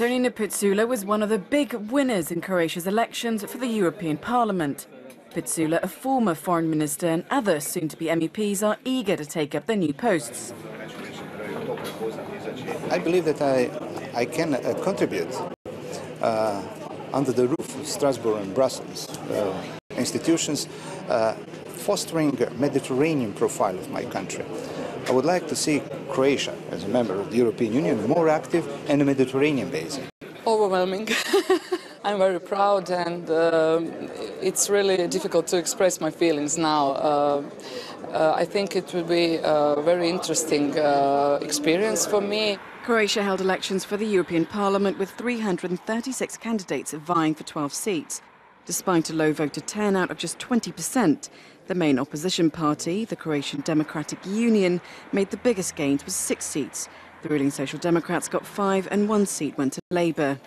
Tonina Pitsula was one of the big winners in Croatia's elections for the European Parliament. Pitsula, a former foreign minister, and other soon-to-be MEPs are eager to take up their new posts. I believe that I can contribute under the roof of Strasbourg and Brussels institutions, fostering a Mediterranean profile of my country. I would like to see Croatia, as a member of the European Union, more active in the Mediterranean basin. Overwhelming. I'm very proud, and it's really difficult to express my feelings now. I think it will be a very interesting experience for me. Croatia held elections for the European Parliament with 336 candidates vying for 12 seats. Despite a low voter turnout of just 20%, the main opposition party, the Croatian Democratic Union, made the biggest gains with 6 seats. The ruling Social Democrats got 5 and 1 seat went to Labour.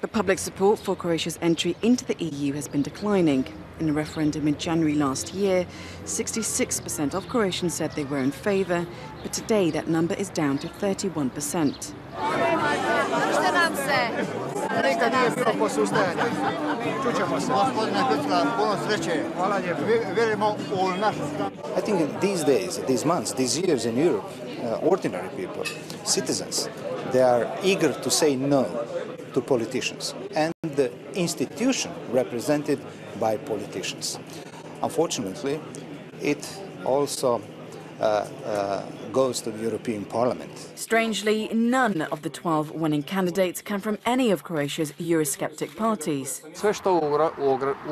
But public support for Croatia's entry into the EU has been declining. In a referendum in January last year, 66% of Croatians said they were in favour, but today that number is down to 31%. I think these days, these months, these years in Europe, ordinary people, citizens, they are eager to say no to politicians and the institution represented by politicians. Unfortunately, it also goes to the European Parliament. Strangely, none of the 12 winning candidates come from any of Croatia's Eurosceptic parties. Sve što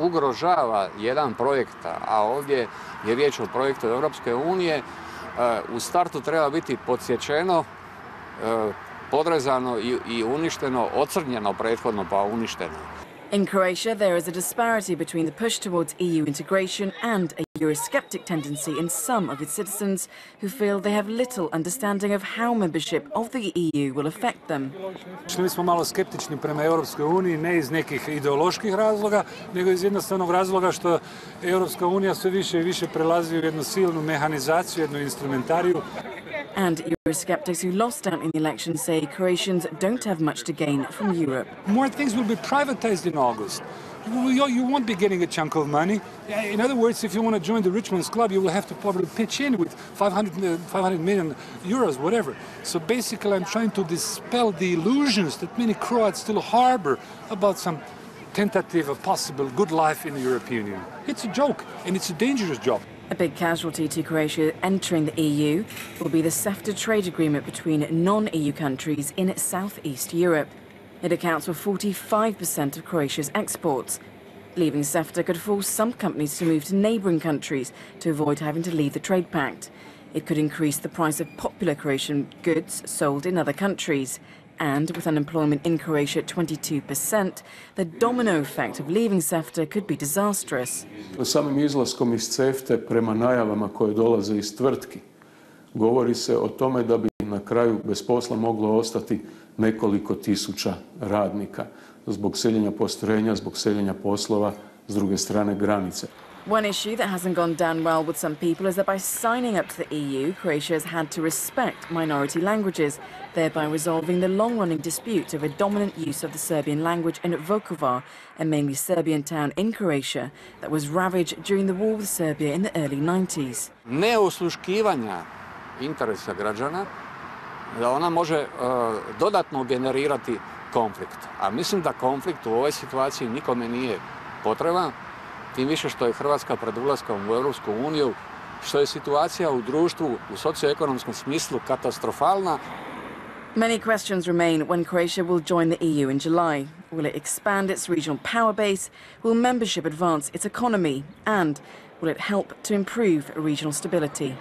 ugrožava jedan projekt, a ovdje je riječ o projektu Europske unije, u startu treba biti podsjećeno, podrezano I uništeno, ocrnjeno prethodno pa uništeno. In Croatia, there is a disparity between the push towards EU integration and a Eurosceptic tendency in some of its citizens who feel they have little understanding of how membership of the EU will affect them. Mi smo malo skeptični prema Europskoj uniji, ne iz nekih ideoloških razloga, nego iz jednostavnog razloga što Europska unija sve više I više prelazi u jednu silnu mehanizaciju, jednu instrumentariju. And Eurosceptics who lost out in the election say Croatians don't have much to gain from Europe. More things will be privatized in August. You won't be getting a chunk of money. In other words, if you want to join the Richmond's Club, you will have to probably pitch in with 500 million euros, whatever. So basically, I'm trying to dispel the illusions that many Croats still harbor about some tentative of possible good life in the European Union. It's a joke, and it's a dangerous joke. A big casualty to Croatia entering the EU will be the CEFTA trade agreement between non-EU countries in southeast Europe. It accounts for 45% of Croatia's exports. Leaving CEFTA could force some companies to move to neighbouring countries to avoid having to leave the trade pact. It could increase the price of popular Croatian goods sold in other countries. And with unemployment in Croatia at 22%, the domino effect of leaving CEFTA could be disastrous. Samim izlaskom iz CEFTA prema najavama koje dolaze iz tvrtki govori se o tome da bi na kraju bez posla moglo ostati nekoliko tisuća radnika zbog seljenja postrojenja, zbog seljenja poslova s druge strane granice. One issue that hasn't gone down well with some people is that by signing up to the EU, Croatia has had to respect minority languages, thereby resolving the long-running dispute over dominant use of the Serbian language in Vukovar, a mainly Serbian town in Croatia that was ravaged during the war with Serbia in the early 90s. Neosluškivanja interesa građana, da ona može dodatno generirati konflikt. A mislim da konflikt u ovoj situaciji nikome nije potreban. Tim više što je Hrvatska pred ulaskom u Europsku uniju, što je situacija u društvu u socioekonomskom smislu katastrofalna. Many questions remain when Croatia will join the EU in July. Will it expand its regional power base? Will membership advance its economy? And will it help to improve regional stability?